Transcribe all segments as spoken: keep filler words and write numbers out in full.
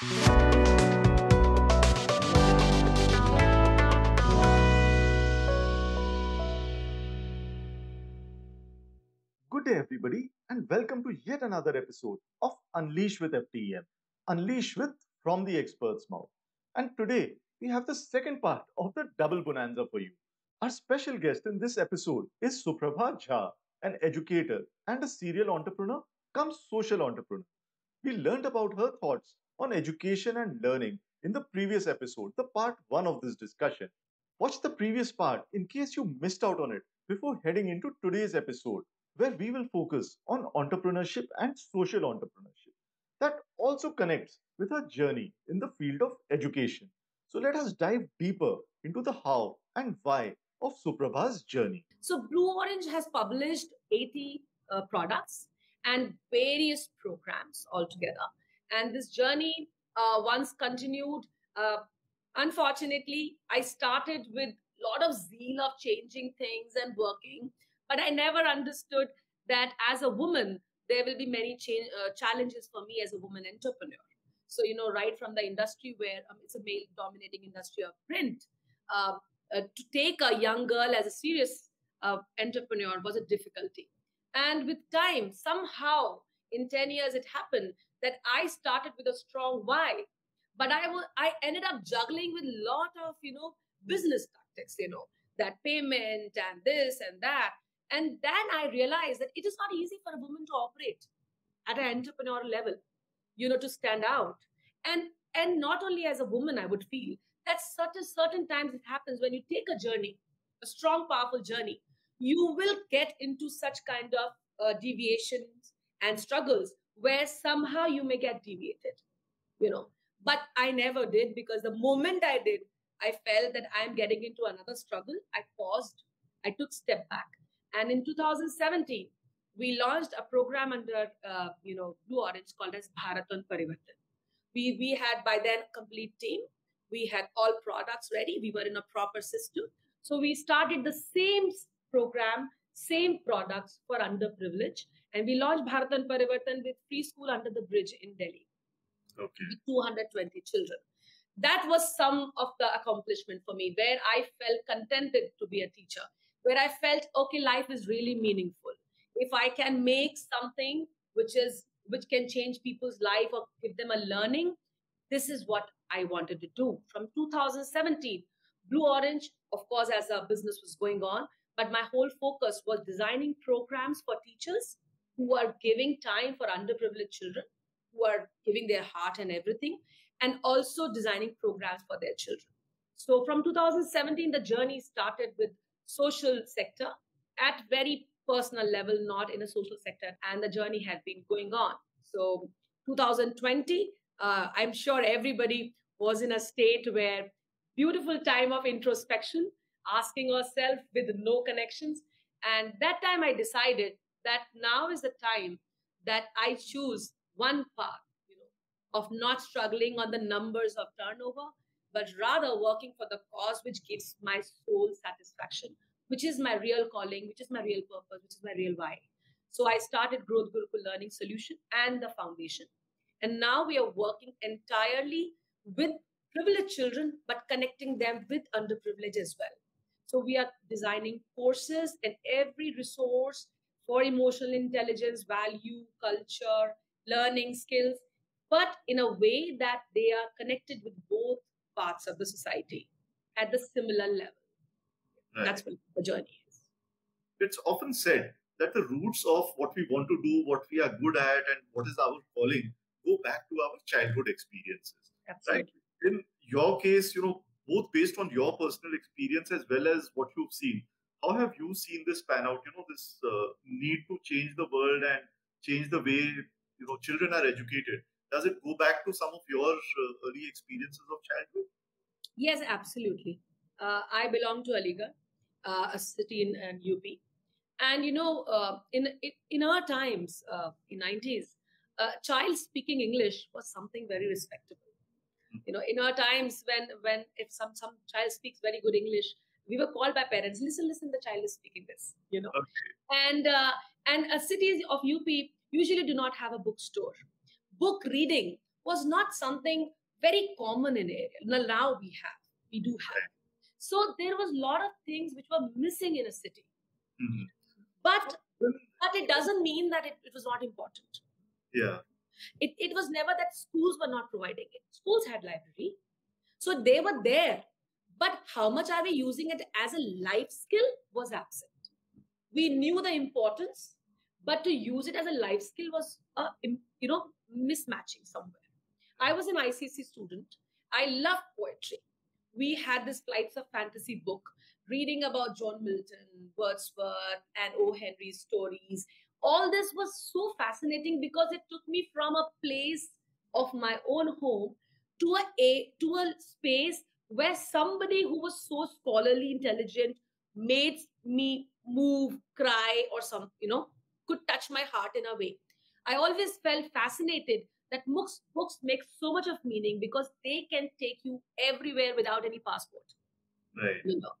Good day everybody and welcome to yet another episode of Unleash with F T E M. Unleash with From the Expert's Mouth. And today we have the second part of the double bonanza for you. Our special guest in this episode is Suprabha Jha, an educator and a serial entrepreneur come social entrepreneur. We learned about her thoughts on education and learning in the previous episode, the part one of this discussion. Watch the previous part in case you missed out on it before heading into today's episode, where we will focus on entrepreneurship and social entrepreneurship. That also connects with her journey in the field of education. So let us dive deeper into the how and why of Suprabha's journey. So Blue Orange has published eighty uh, products and various programs altogether. And this journey uh, once continued. Uh, unfortunately, I started with a lot of zeal of changing things and working, but I never understood that as a woman, there will be many change, uh, challenges for me as a woman entrepreneur. So, you know, right from the industry where um, it's a male-dominating industry of print, uh, uh, to take a young girl as a serious uh, entrepreneur was a difficulty. And with time, somehow, in ten years, it happened that I started with a strong why, but I, was, I ended up juggling with a lot of, you know, business tactics, you know, that payment and this and that. And then I realized that it is not easy for a woman to operate at an entrepreneurial level, you know, to stand out. And, and not only as a woman, I would feel that certain, certain times it happens when you take a journey, a strong, powerful journey, you will get into such kind of uh, deviations and struggles where somehow you may get deviated, you know. But I never did, because the moment I did, I felt that I'm getting into another struggle. I paused. I took a step back. And in two thousand seventeen, we launched a program under, uh, you know, Blue Orange called as Bharatan Parivartan. We, we had by then a complete team. We had all products ready. We were in a proper system. So we started the same program, same products for underprivileged. And we launched Bharatan Parivartan with preschool under the bridge in Delhi. Okay. With two hundred twenty children. That was some of the accomplishment for me, where I felt contented to be a teacher, where I felt, okay, life is really meaningful. If I can make something which is which can change people's life or give them a learning, this is what I wanted to do. From two thousand seventeen, Blue Orange, of course, as our business was going on, but my whole focus was designing programs for teachers who are giving time for underprivileged children, who are giving their heart and everything, and also designing programs for their children. So from two thousand seventeen, the journey started with social sector at very personal level, not in a social sector. And the journey had been going on. So two thousand twenty, uh, I'm sure everybody was in a state where beautiful time of introspection, asking ourselves with no connections. And that time I decided that now is the time that I choose one path, you know, of not struggling on the numbers of turnover, but rather working for the cause which gives my soul satisfaction, which is my real calling, which is my real purpose, which is my real why. So I started Growth Guru Learning Solution and the foundation. And now we are working entirely with privileged children, but connecting them with underprivileged as well. So we are designing courses and every resource for emotional intelligence, value, culture, learning skills, but in a way that they are connected with both parts of the society at the similar level. Right. That's what the journey is. It's often said that the roots of what we want to do, what we are good at, and what is our calling go back to our childhood experiences. Absolutely. Right? In your case, you know, both based on your personal experience as well as what you've seen, how have you seen this pan out? You know, this uh, need to change the world and change the way, you know, children are educated. Does it go back to some of your uh, early experiences of childhood? Yes, absolutely. Uh, I belong to Aligarh, uh, a city in, in U P. And, you know, uh, in, in our times, uh, in nineties, a uh, child speaking English was something very respectable. Mm-hmm. You know, in our times when, when if some, some child speaks very good English, we were called by parents, listen, listen, the child is speaking this, you know. Okay. And, uh, and uh, cities of U P usually do not have a bookstore. Book reading was not something very common in area. Now we have, we do have. So there was a lot of things which were missing in a city. Mm-hmm. But but it doesn't mean that it, it was not important. Yeah. It, it was never that schools were not providing it. Schools had library. So they were there. But how much are we using it as a life skill was absent. We knew the importance, but to use it as a life skill was, a, you know, mismatching somewhere. I was an I C C student. I loved poetry. We had this Flights of Fantasy book, reading about John Milton, Wordsworth, and O. Henry's stories. All this was so fascinating because it took me from a place of my own home to a, a to a space where somebody who was so scholarly, intelligent, made me move, cry, or some, you know, could touch my heart in a way. I always felt fascinated that books, books make so much of meaning because they can take you everywhere without any passport. Right. You know?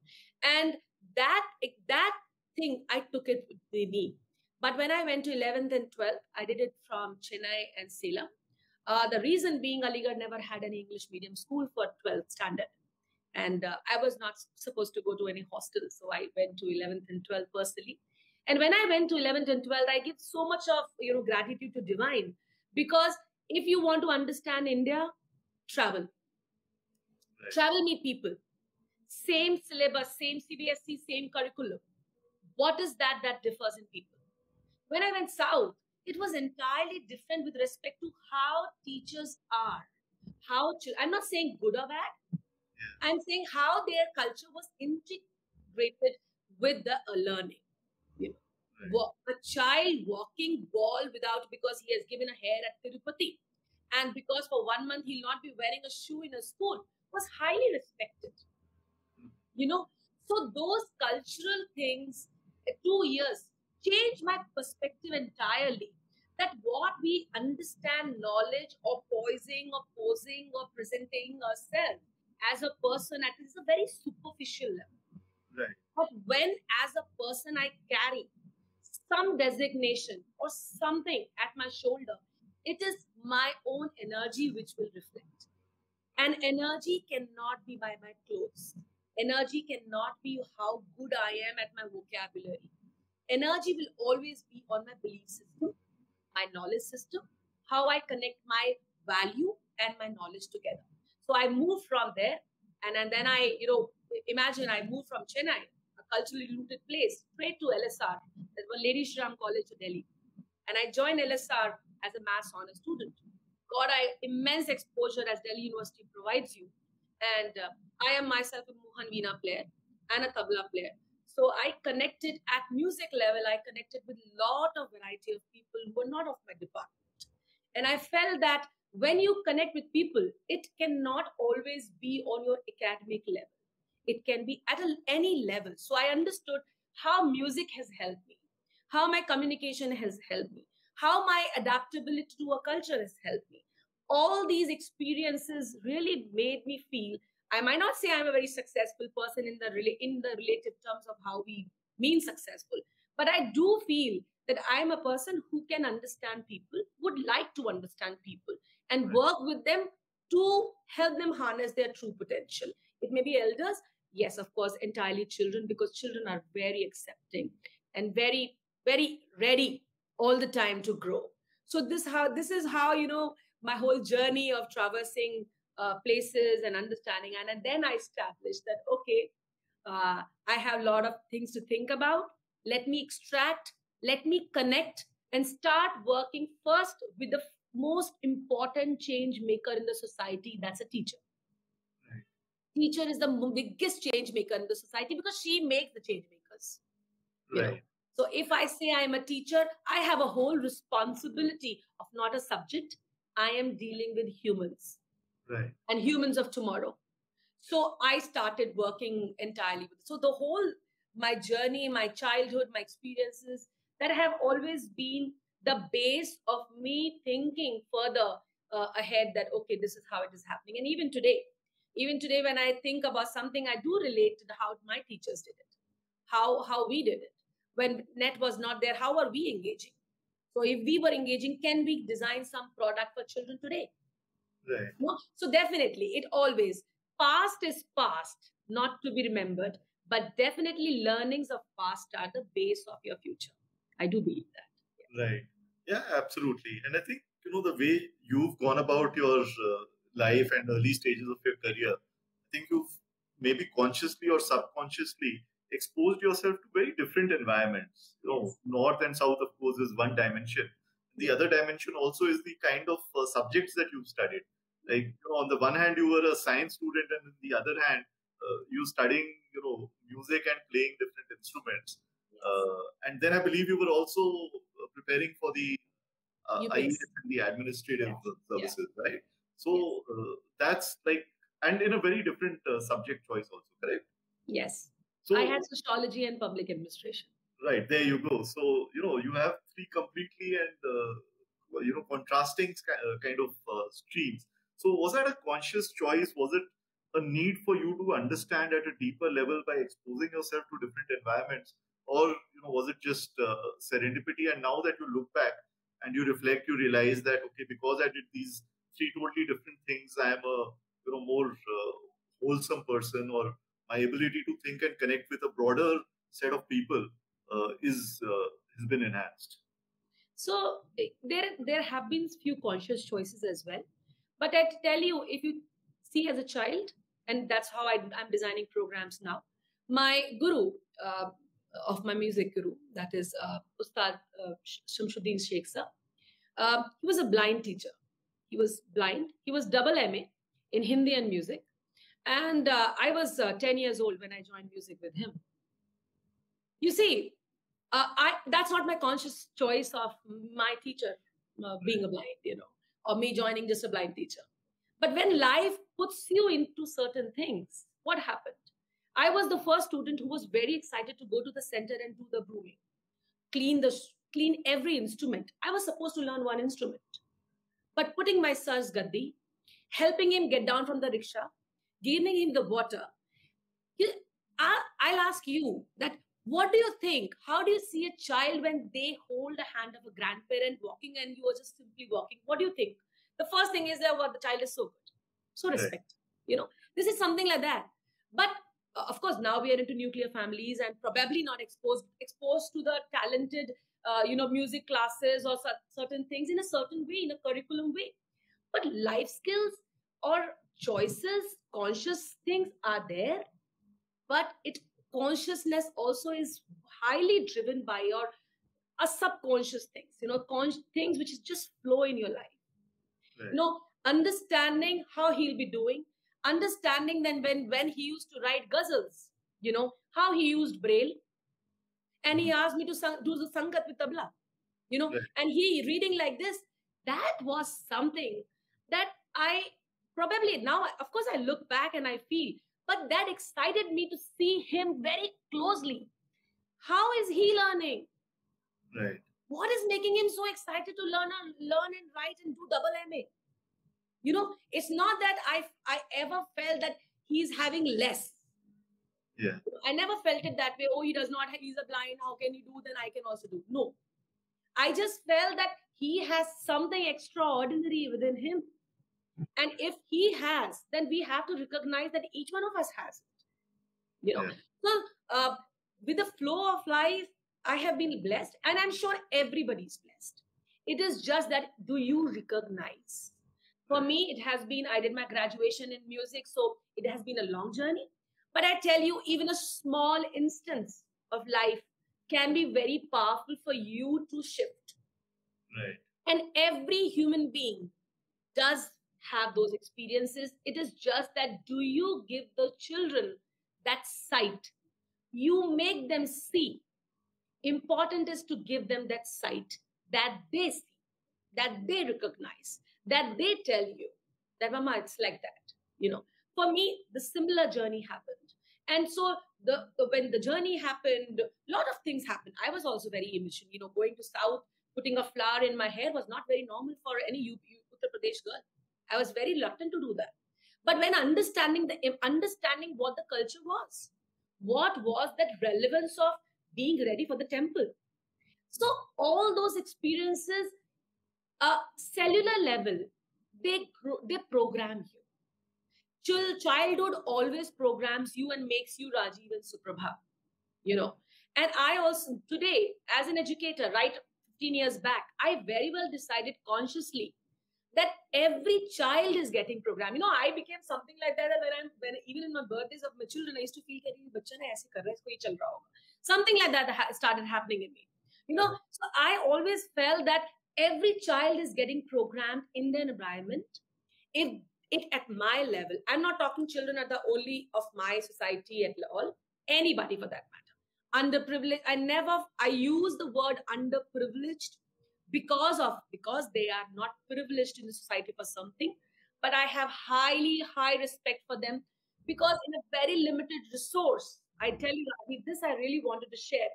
And that, that thing, I took it with me. But when I went to eleventh and twelfth, I did it from Chennai and Salem. Uh, the reason being, Aligarh never had any English medium school for twelfth standard. And uh, I was not supposed to go to any hostel. So I went to eleventh and twelfth personally. And when I went to eleventh and twelfth, I give so much of, you know, gratitude to Divine. Because if you want to understand India, travel. Right. Travel, meet people. Same syllabus, same C B S C, same curriculum. What is that that differs in people? When I went south, it was entirely different with respect to how teachers are. How I'm not saying good or bad. Yeah. I'm saying how their culture was integrated with the learning. You know, walk, a child walking ball without, because he has given a hair at Tirupati, and because for one month he'll not be wearing a shoe in a school, was highly respected. You know, so those cultural things, two years, changed my perspective entirely. That what we understand knowledge or poising or posing or presenting ourselves as a person at is a very superficial level. Right. But when as a person I carry some designation or something at my shoulder, it is my own energy which will reflect. And energy cannot be by my clothes. Energy cannot be how good I am at my vocabulary. Energy will always be on my belief system, my knowledge system, how I connect my value and my knowledge together. So I moved from there, and, and then I, you know, imagine I moved from Chennai, a culturally rooted place, straight to L S R, that was Lady Shri Ram College to Delhi. And I joined L S R as a mass honor student. Got I immense exposure as Delhi University provides you. And uh, I am myself a Mohanveena player and a tabla player. So I connected at music level, I connected with a lot of variety of people who were not of my department. And I felt that when you connect with people, it cannot always be on your academic level. It can be at a, any level. So I understood how music has helped me, how my communication has helped me, how my adaptability to a culture has helped me. All these experiences really made me feel, I might not say I'm a very successful person in the, in the relative terms of how we mean successful, but I do feel that I'm a person who can understand people, would like to understand people, and right. work with them to help them harness their true potential. It may be elders, yes, of course, entirely children, because children are very accepting and very, very ready all the time to grow. So this how this is how, you know, my whole journey of traversing Uh, places and understanding. And, and then I established that, okay, uh, I have a lot of things to think about. Let me extract, let me connect, and start working first with the most important change maker in the society. That's a teacher. Right. Teacher is the biggest change maker in the society because she makes the change makers. Right. You know? So if I say I'm a teacher, I have a whole responsibility of not a subject. I am dealing with humans. Right. And humans of tomorrow. So I started working entirely with. So the whole, my journey, my childhood, my experiences that have always been the base of me thinking further uh, ahead that, okay, this is how it is happening. And even today, even today, when I think about something, I do relate to the, how my teachers did it, how, how we did it. When net was not there, how are we engaging? So if we were engaging, can we design some product for children today? Right. No? So definitely, it always, past is past, not to be remembered, but definitely learnings of past are the base of your future. I do believe that. Yeah. Right. Yeah, absolutely. And I think, you know, the way you've gone about your uh, life and early stages of your career, I think you've maybe consciously or subconsciously exposed yourself to very different environments. You know, yes. North and South, of course, is one dimension. The other dimension also is the kind of uh, subjects that you've studied. Like, you know, on the one hand, you were a science student, and on the other hand, uh, you studying, you know, music and playing different instruments. Yes. Uh, and then I believe you were also preparing for the uh, I E S and the administrative yeah. services, yeah. right? So yes. uh, that's like, and in a very different uh, subject choice also, correct? Yes. So I had sociology and public administration. Right, there you go. So, you know, you have three completely and, uh, you know, contrasting kind of uh, streams. So was that a conscious choice? Was it a need for you to understand at a deeper level by exposing yourself to different environments? Or, you know, was it just uh, serendipity? And now that you look back and you reflect, you realize that, okay, because I did these three totally different things, I am a, you know, more uh, wholesome person, or my ability to think and connect with a broader set of people uh, is uh, has been enhanced. So there, there have been few conscious choices as well. But I tell you, if you see as a child, and that's how I, I'm designing programs now, my guru, uh, of my music guru, that is uh, Ustad uh, Shamsuddin Sheikhsa, uh, he was a blind teacher. He was blind. He was double M A in Hindi and music. And uh, I was uh, ten years old when I joined music with him. You see, uh, I, that's not my conscious choice of my teacher uh, being a blind, you know, or me joining just a blind teacher. But when life puts you into certain things, what happened? I was the first student who was very excited to go to the center and do the grooming, clean, the, clean every instrument. I was supposed to learn one instrument. But putting my sir's gaddi, helping him get down from the rickshaw, giving him the water. I'll ask you that, what do you think? How do you see a child when they hold the hand of a grandparent walking and you are just simply walking? What do you think? The first thing is that, well, the child is so good. So respect, right. You know, this is something like that. But uh, of course, now we are into nuclear families and probably not exposed, exposed to the talented, uh, you know, music classes or certain things in a certain way, in a curriculum way. But life skills or choices, conscious things are there, but it consciousness also is highly driven by your uh, subconscious things, you know, con- things which is just flow in your life. Right. You know, understanding how he'll be doing, understanding then when, when he used to write ghazals, you know, how he used braille, and he asked me to sang- do the sangat with tabla, you know, right. And he reading like this, that was something that I probably now, of course, I look back and I feel, but that excited me to see him very closely. How is he learning? Right. What is making him so excited to learn and, learn and write and do double M A? You know, it's not that I I ever felt that he's having less. Yeah. I never felt it that way. Oh, he does not, he's a blind. How can he do? Then I can also do. No. I just felt that he has something extraordinary within him. And if he has, then we have to recognize that each one of us has it. You know, yeah. So uh, with the flow of life, I have been blessed, and I'm sure everybody's blessed. It is just that, do you recognize? For me, it has been, I did my graduation in music, so it has been a long journey. But I tell you, even a small instance of life can be very powerful for you to shift. Right. And every human being does have those experiences. It is just that, do you give the children that sight? You make them see. Important is to give them that sight, that they see, that they recognize, that they tell you that, Mama, it's like that. You know, for me, the similar journey happened. And so the, the when the journey happened, a lot of things happened. I was also very immature. You know, going to South, putting a flower in my hair was not very normal for any Uttar Pradesh girl. I was very reluctant to do that. But when understanding the understanding what the culture was, what was that relevance of being ready for the temple. So all those experiences, uh, cellular level, they, they program you. Childhood always programs you and makes you Rajiv and Suprabha, you know. And I also, today, as an educator, right, fifteen years back, I very well decided consciously that every child is getting programmed. You know, I became something like that when I'm, when, even in my birthdays of my children, I used to feel that something like that ha started happening in me. You know, so I always felt that every child is getting programmed in their environment. If it at my level, I'm not talking children are the only of my society at all, anybody for that matter. Underprivileged, I never, I use the word underprivileged because of, because they are not privileged in the society for something, but I have highly, high respect for them because in a very limited resource, I tell you, I mean, this I really wanted to share.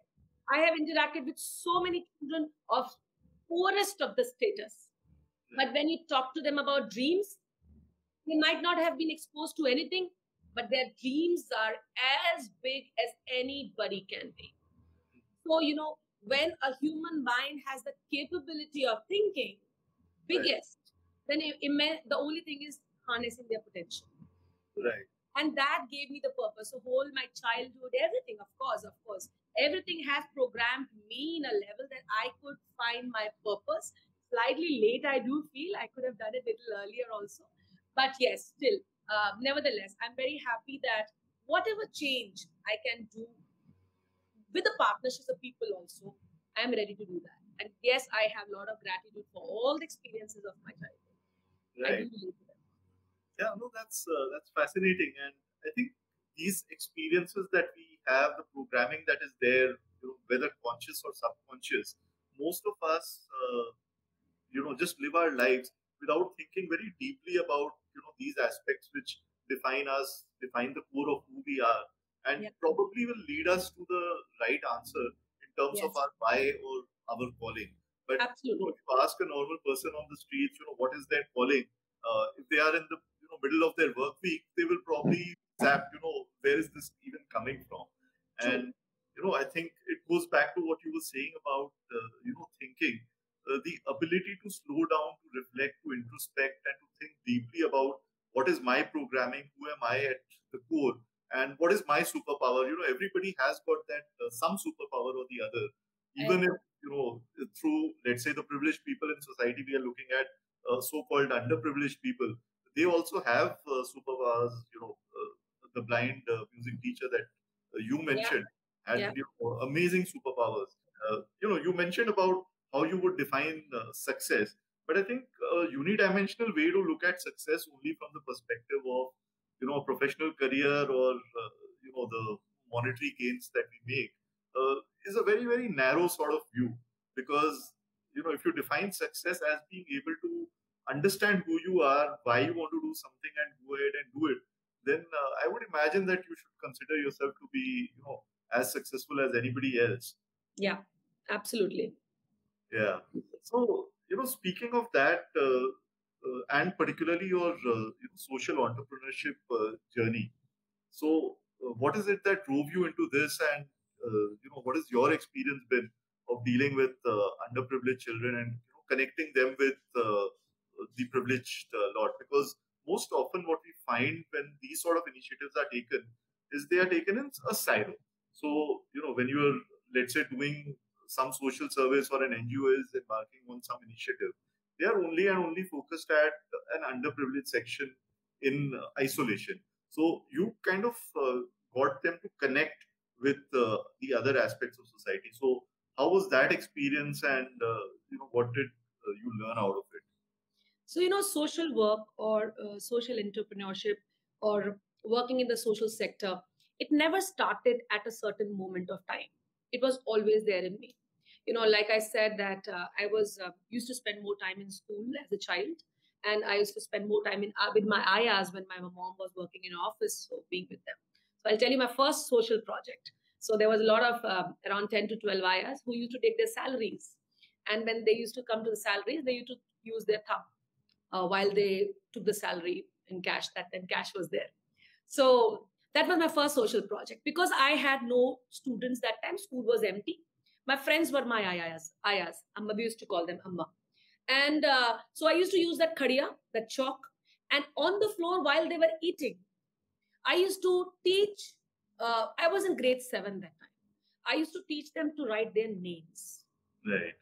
I have interacted with so many children of poorest of the status, but when you talk to them about dreams, they might not have been exposed to anything, but their dreams are as big as anybody can be. So, you know, when a human mind has the capability of thinking biggest, right, then the only thing is harnessing their potential. Right. And that gave me the purpose. So whole my childhood, everything, of course, of course, everything has programmed me in a level that I could find my purpose. Slightly late, I do feel I could have done it a little earlier also. But yes, still, uh, nevertheless, I'm very happy that whatever change I can do with the partnerships of people also, I'm ready to do that. And yes, I have a lot of gratitude for all the experiences of my childhood. Right. Yeah, no, that's, uh, that's fascinating. And I think these experiences that we have, the programming that is there, you know, whether conscious or subconscious, most of us, uh, you know, just live our lives without thinking very deeply about, you know, these aspects which define us, define the core of who we are, and yep, probably will lead us to the right answer in terms yes, of our why or our calling. But you know, if you ask a normal person on the streets, you know, what is their calling? Uh, if they are in the you know, middle of their work week, they will probably zap, you know, where is this even coming from? And, you know, I think it goes back to what you were saying about, uh, you know, thinking. Uh, the ability to slow down, to reflect, to introspect, and to think deeply about what is my programming, who am I at the core, and what is my superpower. You know, everybody has got that uh, some superpower or the other. Even if, you know, through, let's say, the privileged people in society, we are looking at uh, so-called underprivileged people. They also have uh, superpowers. You know, uh, the blind uh, music teacher that uh, you mentioned yeah. had yeah. you know, amazing superpowers. Uh, you know, you mentioned about how you would define uh, success. But I think a unidimensional way to look at success only from the perspective of, you know, a professional career or, uh, you know, the monetary gains that we make uh, is a very, very narrow sort of view. Because, you know, if you define success as being able to understand who you are, why you want to do something and go ahead and do it, then uh, I would imagine that you should consider yourself to be, you know, as successful as anybody else. Yeah, absolutely. Yeah. So, you know, speaking of that, uh, uh, and particularly your uh, you know, social entrepreneurship uh, journey. So, uh, what is it that drove you into this, and uh, you know, what has your experience been of dealing with uh, underprivileged children and you know, connecting them with uh, the privileged uh, lot? Because most often, what we find when these sort of initiatives are taken is they are taken in a silo. So, you know, when you are, let's say, doing some social service or an N G O is embarking on some initiative, they are only and only focused at an underprivileged section in isolation. So you kind of uh, got them to connect with uh, the other aspects of society. So how was that experience, and uh, you know, what did uh, you learn out of it? So, you know, social work or uh, social entrepreneurship or working in the social sector, it never started at a certain moment of time. It was always there in me. You know, like I said that uh, I was uh, used to spend more time in school as a child, and I used to spend more time in uh, with my ayahs when my mom was working in office, so being with them. So I'll tell you my first social project. So there was a lot of uh, around ten to twelve ayahs who used to take their salaries, and when they used to come to the salaries, they used to use their thumb uh, while they took the salary in cash. That then cash was there. So that was my first social project because I had no students that time. School was empty. My friends were my ayahs. Ayahs. Amma, we used to call them Amma. And uh, so I used to use that khadiya, that chalk. And on the floor, while they were eating, I used to teach, uh, I was in grade seven that time. I used to teach them to write their names. Right.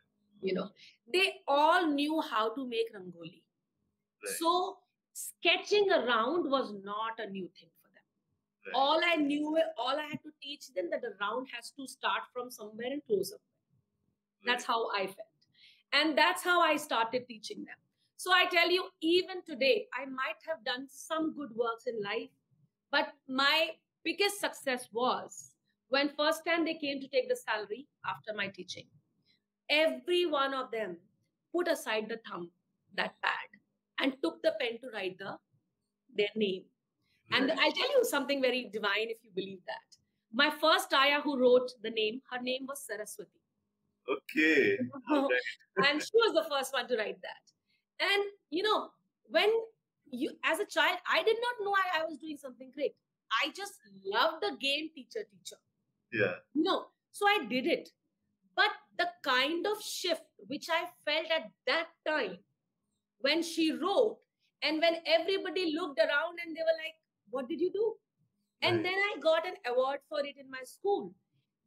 You know, they all knew how to make rangoli. Right. So sketching around was not a new thing for them. Right. All I knew, all I had to teach them that the round has to start from somewhere and close somewhere. Right. That's how I felt. And that's how I started teaching them. So I tell you, even today, I might have done some good works in life, but my biggest success was when first time they came to take the salary after my teaching, every one of them put aside the thumb, that pad, and took the pen to write the, their name. Right. And I'll tell you something very divine if you believe that. My first ayah who wrote the name, her name was Saraswati. Okay. And she was the first one to write that. And, you know, when you, as a child, I did not know I, I was doing something great. I just loved the game teacher, teacher. Yeah. No. So I did it. But the kind of shift which I felt at that time when she wrote and when everybody looked around and they were like, what did you do? Right. And then I got an award for it in my school.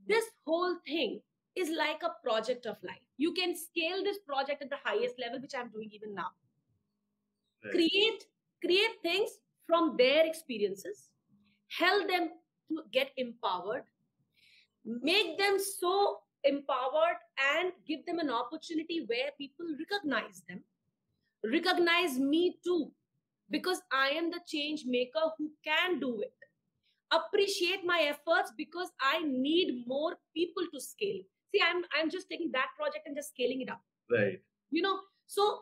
This whole thing is like a project of life. You can scale this project at the highest level, which I'm doing even now. Right. Create, create things from their experiences, help them to get empowered, make them so empowered and give them an opportunity where people recognize them, recognize me too, because I am the change maker who can do it. Appreciate my efforts because I need more people to scale. See, I'm, I'm just taking that project and just scaling it up. Right. You know, so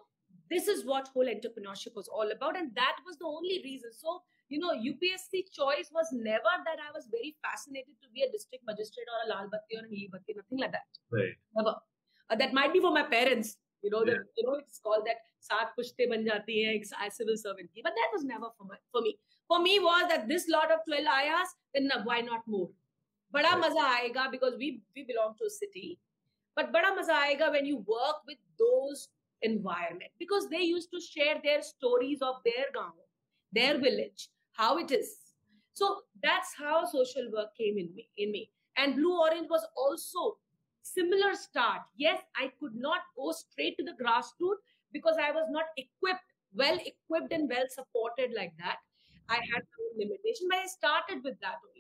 this is what whole entrepreneurship was all about. And that was the only reason. So, you know, U P S C choice was never that I was very fascinated to be a district magistrate or a lal batti or a neeli batti, nothing like that. Right. Never. Uh, that might be for my parents. You know, yeah. the, you know, it's called that saath pushte ban jati hai, civil servant. But that was never for, my, for me. For me was that this lot of twelve ayahs, then why not more? Bada maza aayega because we, we belong to a city. But bada maza aayega when you work with those environment. Because they used to share their stories of their gaon, their village, how it is. So that's how social work came in me. In me. And Blue Orange was also similar start. Yes, I could not go straight to the grassroots because I was not equipped, well equipped and well supported like that. I had some limitation, but I started with that only.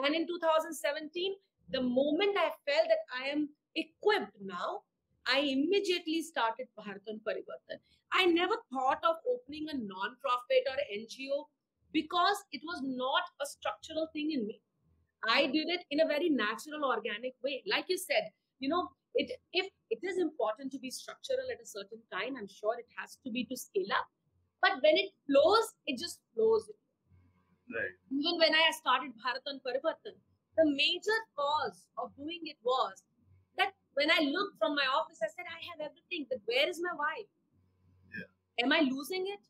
And in two thousand seventeen, the moment I felt that I am equipped now, I immediately started Bharatan Parivartan. I never thought of opening a non-profit or N G O because it was not a structural thing in me. I did it in a very natural, organic way. Like you said, you know, it, if it is important to be structural at a certain time, I'm sure it has to be to scale up. But when it flows, it just flows. Right. Even when I started Bharatan Parivartan, the major cause of doing it was that when I looked from my office, I said, I have everything, but where is my why? Yeah. Am I losing it?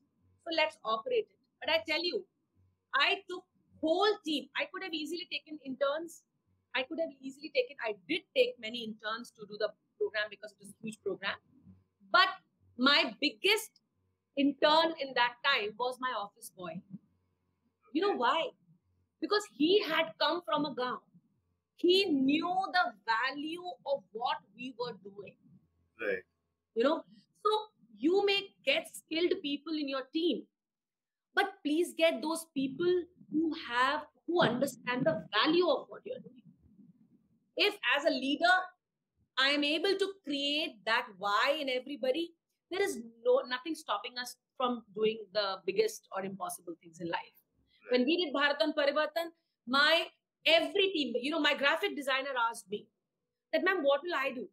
So let's operate it. But I tell you, I took whole team. I could have easily taken interns. I could have easily taken, I did take many interns to do the program because it was a huge program. But my biggest intern in that time was my office boy. You know why? Because he had come from a gaon. He knew the value of what we were doing. Right. You know, so you may get skilled people in your team, but please get those people who have, who understand the value of what you're doing. If as a leader, I am able to create that why in everybody, there is no nothing stopping us from doing the biggest or impossible things in life. When we did Bharatan Parivartan, my every team, you know, my graphic designer asked me that, ma'am, what will I do?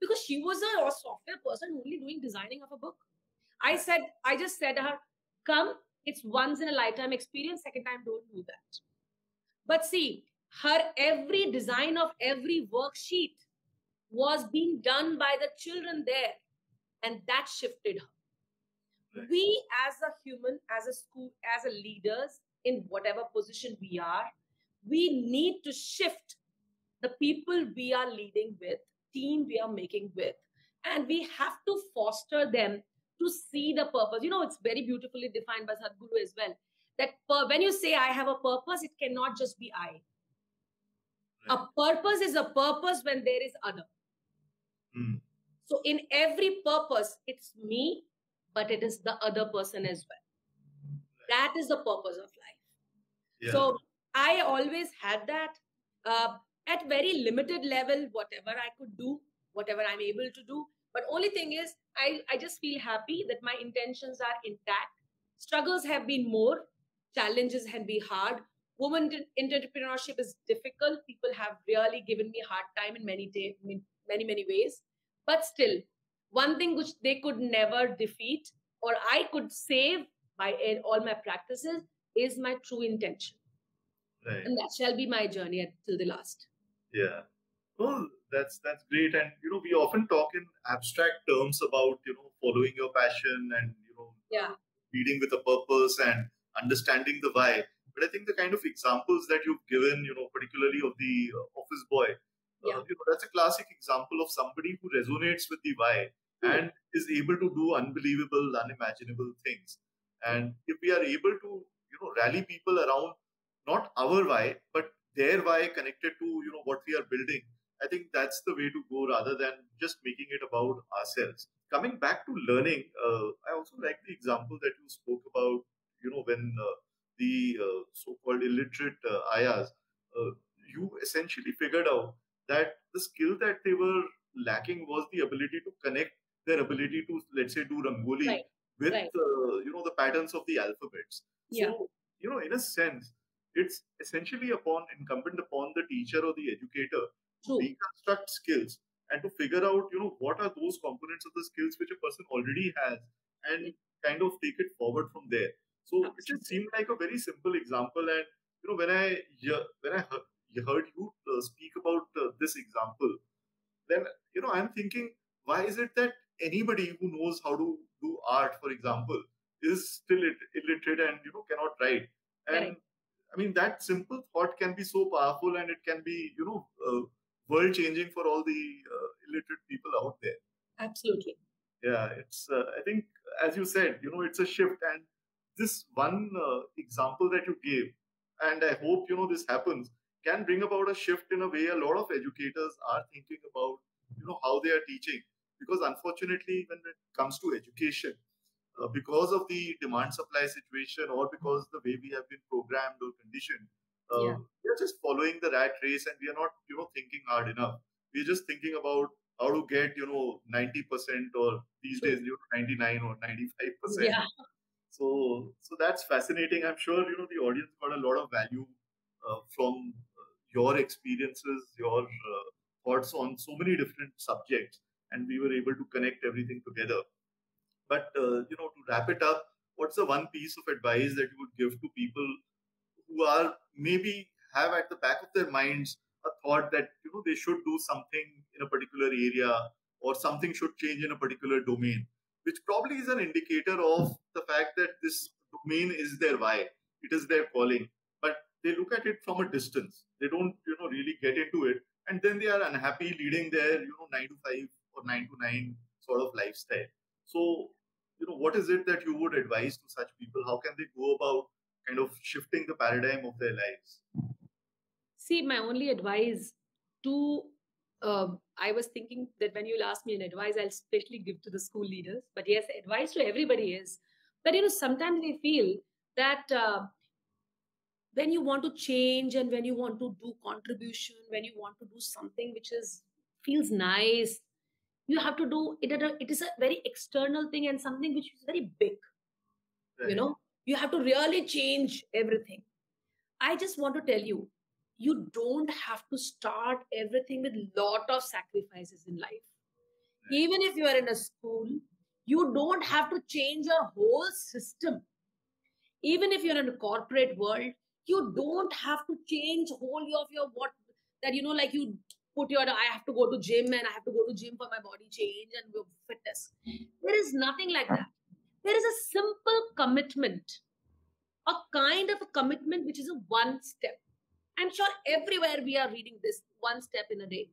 Because she was a software person only doing designing of a book. I said, I just said to her, come, it's once in a lifetime experience. Second time, don't do that. But see, her every design of every worksheet was being done by the children there. And that shifted her. Right. We as a human, as a school, as a leaders, in whatever position we are, we need to shift the people we are leading with, team we are making with, And we have to foster them to see the purpose. You know, it's very beautifully defined by Sadhguru as well. That per, when you say, I have a purpose, it cannot just be I. Right. A purpose is a purpose when there is other. Mm. So in every purpose, it's me, but it is the other person as well. Right. That is the purpose of life. Yeah. So I always had that uh, at very limited level, whatever I could do, whatever I'm able to do. But only thing is, I, I just feel happy that my intentions are intact. Struggles have been more. Challenges have been hard. Women entrepreneurship is difficult. People have really given me a hard time in many, many, many ways. But still, one thing which they could never defeat or I could save by all my practices is my true intention. Right. And that shall be my journey till the last. Yeah. Well, that's that's great. And, you know, we often talk in abstract terms about, you know, following your passion and, you know, yeah. leading with a purpose and understanding the why. But I think the kind of examples that you've given, you know, particularly of the uh, office boy, yeah. uh, you know, that's a classic example of somebody who resonates with the why yeah. and is able to do unbelievable, unimaginable things. And if we are able to, you know, rally people around not our why, but their why connected to, you know, what we are building, I think that's the way to go rather than just making it about ourselves. Coming back to learning, uh, I also like the example that you spoke about, you know, when uh, the uh, so-called illiterate uh, ayahs, uh, you essentially figured out that the skill that they were lacking was the ability to connect their ability to, let's say, do Rangoli right. with, right. Uh, you know, the patterns of the alphabets. Yeah. So, you know, in a sense, it's essentially upon incumbent upon the teacher or the educator to reconstruct skills and to figure out, you know, what are those components of the skills which a person already has and kind of take it forward from there. So it just seemed like a very simple example. And, you know, when I when I heard you speak about this example, then, you know, I'm thinking, why is it that anybody who knows how to do art, for example, is still illiterate and, you know, cannot write? And right. I mean, that simple thought can be so powerful and it can be, you know, uh, world changing for all the uh, illiterate people out there. Absolutely. Yeah, it's, uh, I think, as you said, you know, it's a shift. And this one uh, example that you gave, and I hope, you know, this happens, can bring about a shift in a way a lot of educators are thinking about, you know, how they are teaching. Because unfortunately, when it comes to education, Uh, because of the demand-supply situation or because the way we have been programmed or conditioned, uh, yeah. we are just following the rat race and we are not, you know, thinking hard enough. We are just thinking about how to get, you know, ninety percent or these days, you know, ninety-nine or ninety-five percent. Yeah. So, so that's fascinating. I'm sure, you know, the audience got a lot of value uh, from uh, your experiences, your uh, thoughts on so many different subjects, and we were able to connect everything together. But, uh, you know, to wrap it up, what's the one piece of advice that you would give to people who are maybe have at the back of their minds a thought that, you know, they should do something in a particular area or something should change in a particular domain, which probably is an indicator of the fact that this domain is their why, it is their calling, but they look at it from a distance. They don't, you know, really get into it. And then they are unhappy leading their, you know, nine to five or nine to nine sort of lifestyle. So, you know, what is it that you would advise to such people? How can they go about kind of shifting the paradigm of their lives? See, my only advice to, uh, I was thinking that when you'll ask me an advice, I'll especially give to the school leaders. But yes, advice to everybody is that, you know, sometimes they feel that uh, when you want to change and when you want to do contribution, when you want to do something which is feels nice, you have to do it. It is a very external thing and something which is very big. Right. You know, you have to really change everything. I just want to tell you, you don't have to start everything with a lot of sacrifices in life. Right. Even if you are in a school, you don't have to change your whole system. Even if you're in a corporate world, you don't have to change whole of your what that, you know, like you put your, I have to go to gym and I have to go to gym for my body change and fitness. There is nothing like that. There is a simple commitment, a kind of a commitment, which is a one step. I'm sure everywhere we are reading this one step in a day.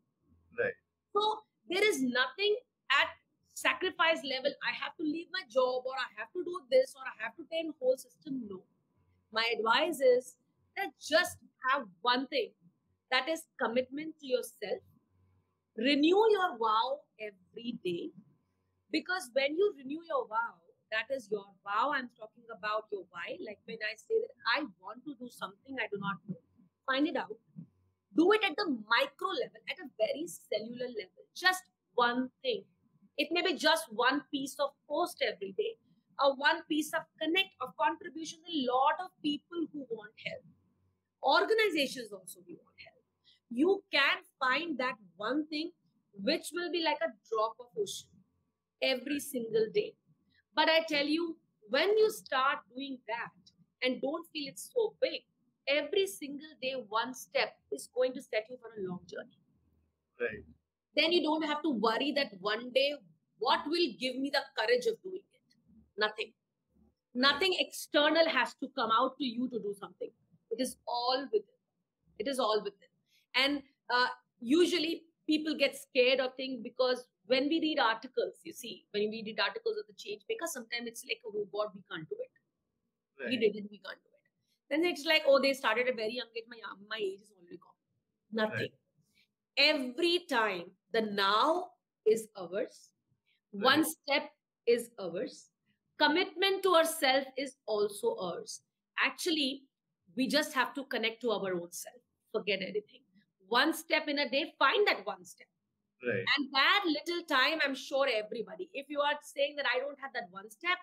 Right. So there is nothing at sacrifice level, I have to leave my job or I have to do this or I have to change the whole system. No. My advice is that just have one thing, that is commitment to yourself. Renew your vow every day, because when you renew your vow, that is your vow. I'm talking about your why. Like when I say that I want to do something I do not know, find it out. Do it at the micro level, at a very cellular level. Just one thing. It may be just one piece of post every day, or one piece of connect, of contribution. A lot of people who want help. Organizations also we want help. You can find that one thing which will be like a drop of ocean every single day. But I tell you, when you start doing that and don't feel it's so big, every single day, one step is going to set you for a long journey. Right. Then you don't have to worry that one day, what will give me the courage of doing it? Nothing. Nothing external has to come out to you to do something. It is all within. It is all within. And uh, usually people get scared of things, because when we read articles, you see, when we read articles of the change maker, sometimes it's like, oh God, we can't do it. Right. We did it, we can't do it. Then it's like, oh, they started at a very young age, my, my age is already gone. Nothing. Right. Every time, the now is ours. Right. One step is ours. Commitment to ourselves is also ours. Actually, we just have to connect to our own self. Forget anything. One step in a day, find that one step. Right. And that little time, I'm sure everybody, if you are saying that I don't have that one step,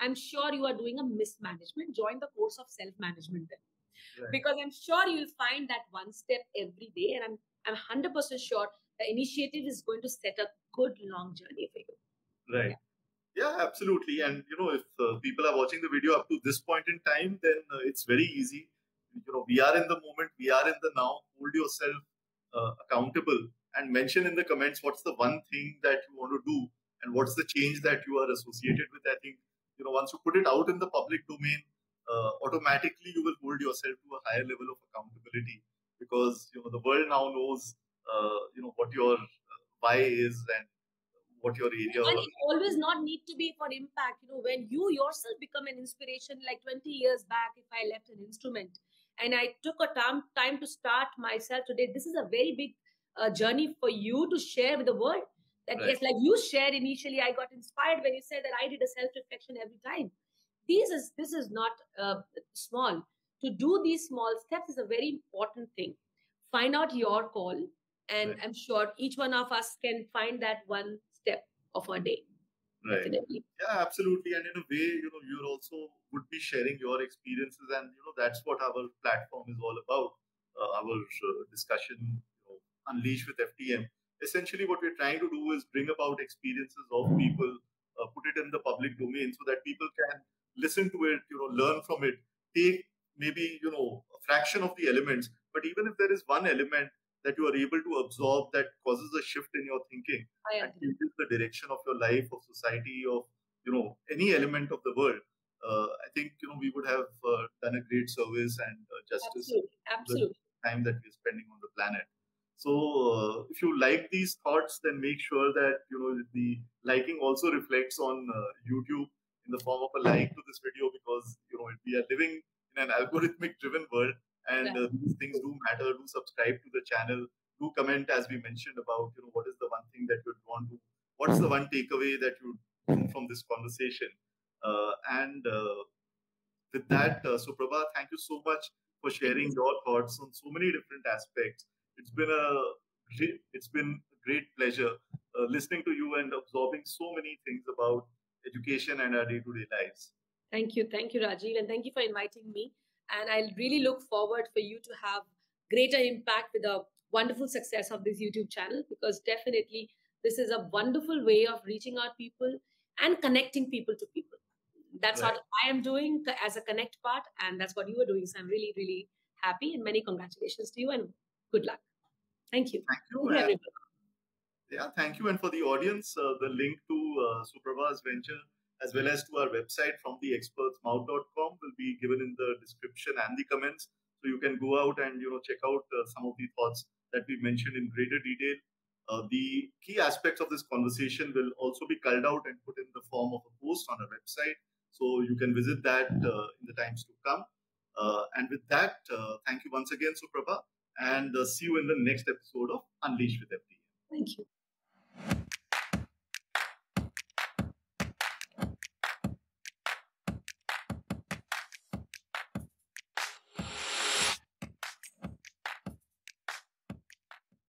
I'm sure you are doing a mismanagement. Join the course of self-management then. Right. Because I'm sure you'll find that one step every day. And I'm I'm one hundred percent sure the initiative is going to set a good long journey for you. Right. Yeah, yeah, absolutely. And, you know, if uh, people are watching the video up to this point in time, then uh, it's very easy. You know, we are in the moment, we are in the now. Hold yourself uh, accountable and mention in the comments what's the one thing that you want to do and what's the change that you are associated with. I think, you know, once you put it out in the public domain, uh, automatically you will hold yourself to a higher level of accountability, because, you know, the world now knows, uh, you know, what your why is and what your area is. And it always not need to be for impact. You know, when you yourself become an inspiration, like twenty years back, if I left an instrument, and I took a time, time to start myself today. This is a very big uh, journey for you to share with the world. That right. Yes, like you shared initially, I got inspired when you said that I did a self-reflection every time. These is, this is not uh, small. To do these small steps is a very important thing. Find out your call. And right. I'm sure each one of us can find that one step of our day. Right. Definitely. Yeah, absolutely. And in a way, you know, you're also would be sharing your experiences, and you know that's what our platform is all about. Uh, our uh, discussion, you know, Unleash with F T M. Essentially, what we're trying to do is bring about experiences of people, uh, put it in the public domain so that people can listen to it, you know, learn from it, take maybe you know a fraction of the elements. But even if there is one element that you are able to absorb that causes a shift in your thinking and changes the direction of your life, of society, of you know any element of the world, uh, I think you know we would have uh, done a great service and uh, justice. Absolutely. Absolutely. The time that we are spending on the planet. So uh, if you like these thoughts, then make sure that you know the liking also reflects on uh, YouTube in the form of a like to this video, because you know we are living in an algorithmic-driven world. And uh, these things do matter. Do subscribe to the channel. Do comment, as we mentioned, about you know what is the one thing that you'd want to. What's the one takeaway that you do from this conversation? Uh, and uh, with that, uh, Suprabha, thank you so much for sharing your thoughts on so many different aspects. It's been a it's been a great pleasure uh, listening to you and absorbing so many things about education and our day-to-day lives. Thank you, thank you, Rajiv, and thank you for inviting me. And I really look forward for you to have greater impact with the wonderful success of this YouTube channel, because definitely this is a wonderful way of reaching out people and connecting people to people. That's right. What I am doing as a connect part, and that's what you are doing. So I'm really, really happy, and many congratulations to you and good luck. Thank you. Thank you. Thank you, yeah, thank you. And for the audience, uh, the link to uh, Suprabha's venture, as well as to our website from the experts mouth dot com, will be given in the description and the comments. So you can go out and you know check out uh, some of the thoughts that we mentioned in greater detail. Uh, the key aspects of this conversation will also be culled out and put in the form of a post on our website. So you can visit that uh, in the times to come. Uh, and with that, uh, thank you once again, Suprabha, and uh, see you in the next episode of Unleash with F T E M. Thank you.